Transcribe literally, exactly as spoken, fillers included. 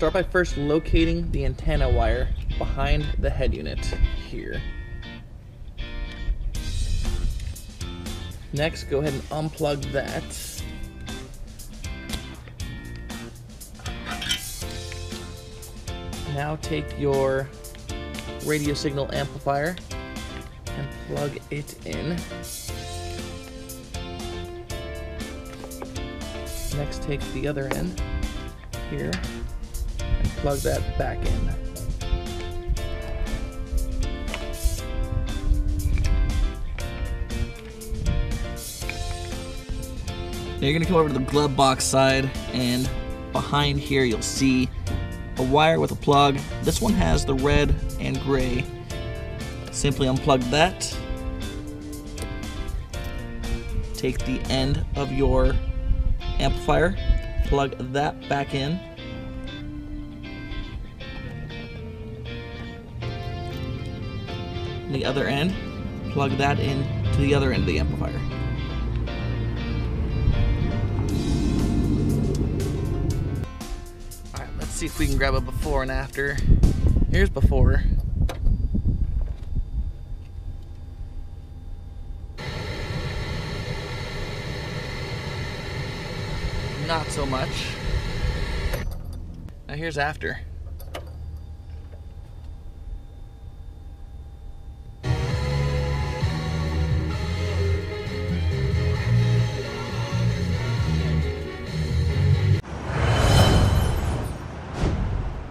start by first locating the antenna wire behind the head unit here. Next, go ahead and unplug that. Now take your radio signal amplifier and plug it in. Next, take the other end here and plug that back in. Now you're going to come over to the glove box side, and behind here you'll see a wire with a plug. This one has the red and gray. Simply unplug that. Take the end of your amplifier, plug that back in. And the other end, plug that in to the other end of the amplifier. See if we can grab a before and after. Here's before. Not so much. Now here's after.